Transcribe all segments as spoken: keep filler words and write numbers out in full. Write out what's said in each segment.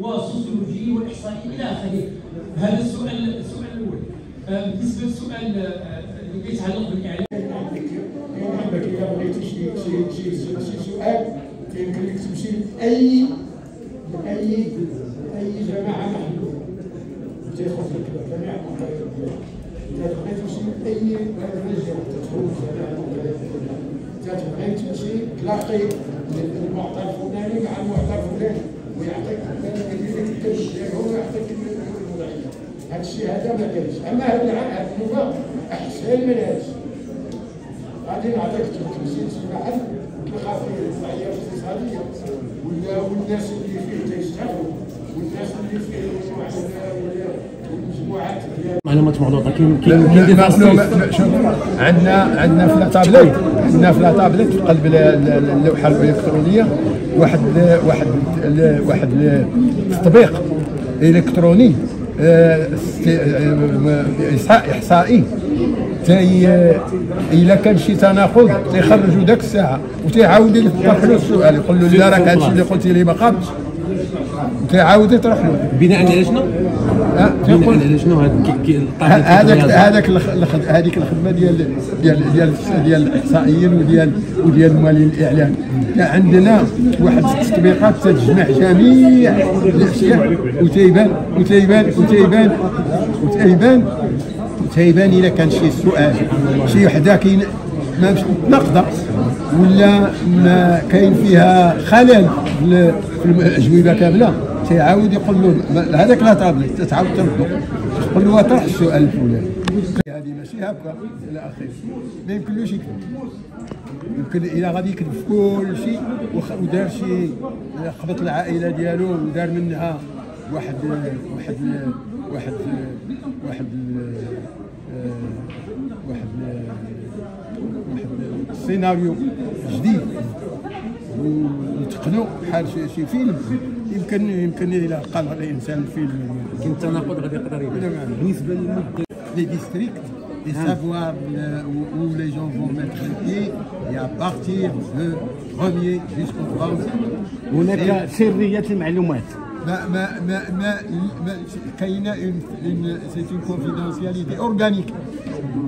والسوسيولوجي والاحصائي الى اخره. هذا السؤال السؤال الاول. بالنسبه للسؤال اللي كيتعلق بالاعلام، محمد الا بغيتي شي سؤال يمكن لك تمشي لاي اي اي جماعه محدوده تيخصك جميع المغاربه ديالك. الا بغيتي تمشي لاي مجال تدخل جميع المغاربه ديالك، تبغي تمشي تلاقي المعطى الفلاني مع المعطى الفلاني ويعطيك هذا الشيء. هذا ما كاينش. اما هذا العام هذا احسن من هذا الشيء. غادي نعطيك خمسين سماعه تلقى فيه الصحيه الاقتصاديه ولا والناس اللي فيه تيشتغلوا والناس اللي فيه المجموعات ديال معلومات موضوع كاين عندنا عندنا في التابلت عندنا في التابلت في قلب اللوحه الالكترونيه واحد واحد واحد التطبيق الكتروني إحصاء إحصائي. إلا كان شي تناقض تيخرجوا ذاك الساعة وتيعاود يطرح له السؤال، يقول له لا راك هادشي اللي قلتي لي ما قابش، تيعاود يطرح له بناء على شنو؟ بناء على شنو هذاك هذاك هذيك الخدمة ديال ديال ديال ديال الإحصائيين وديال وديال المالين الإعلام. عندنا واحد التطبيقات تجمع جميع الاشكال وتيبان وتيبان وتيبان وتيبان وتيبان الا كان شي سؤال شي وحده كاين ما ناقضه ولا ما كاين فيها خلل في الاجوبه كامله، تيعاود يقول له هذاك لا طابلت تعاود تردو تقول له طرح السؤال الفلاني. هذه ماشي هكا الى اخره. ما يمكنلوش يكذب. يمكن الا غادي يكذب في كل شيء ودار شي خبط العائله ديالو ودار منها واحد واحد واحد واحد واحد واحد سيناريو جديد ونتقنوا بحال شي فيلم، يمكن يمكن الا قال الانسان فيلم يمكن التناقض غادي يقدر يبان. بالنسبه للمده les districts, les savoirs euh, où, où les gens vont mettre le pied, et à partir de premier jusqu'au trente. هناك سرية المعلومات. ما ما ما ما كاينة une une c'est une confidentialité organique.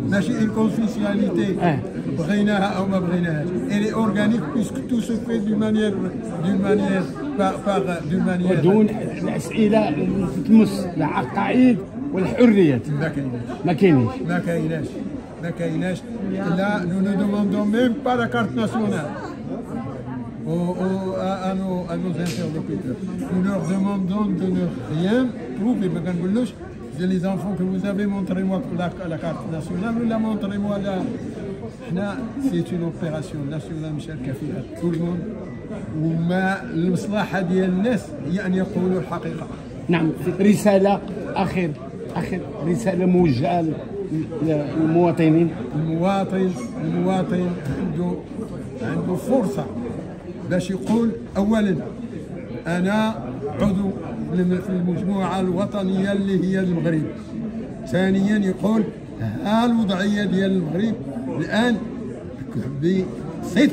ماشي une confidentialité. بغيناها أو ما بغيناهاش. Elle est organique puisque tout se fait d'une manière d'une manière par par d'une manière. بدون أسئلة تمس العقائد والحريات. ما كايناش ما كايناش ما كايناش ما كايناش. لا نو نو دوموندو ميم با لا كارت ناسيونال او او ا نو ا نو انترلوكوتور. نو لور دوموندون دو نو ريان بروفي. ما كنقولوش لي زانفون كو فوز افي مونطري موا لا كارت ناسيونال ولا مونطري موا لا. حنا سي اون اوبيراسيون ناسيونال مشاركه فيها كل المهم، وما المصلحه ديال الناس هي ان يقولوا الحقيقه. نعم. رساله اخير آخر رسالة موجهة للمواطنين. المواطن المواطن عنده عنده فرصة باش يقول أولا أنا عضو في المجموعة الوطنية اللي هي المغرب. ثانيا يقول ها الوضعية ديال المغرب الآن بصدق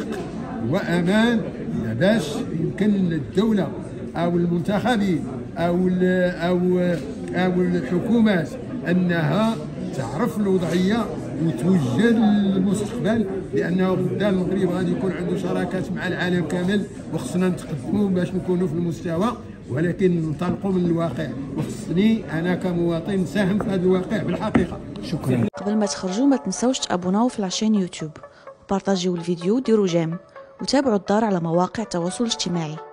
وأمان باش يمكن للدولة أو المنتخبين أو أو أو الحكومات أنها تعرف الوضعية وتوجد المستقبل، لأنه غدا المغرب غادي يكون عنده شراكات مع العالم كامل وخصنا نتقدموا باش نكونوا في المستوى، ولكن ننطلقوا من الواقع وخصني أنا كمواطن نساهم في هذا الواقع بالحقيقة. شكرا. قبل ما تخرجوا ما تنساوش تابوناو في العشان يوتيوب وبارطاجيو الفيديو وديروا جيم وتابعوا الدار على مواقع التواصل الاجتماعي.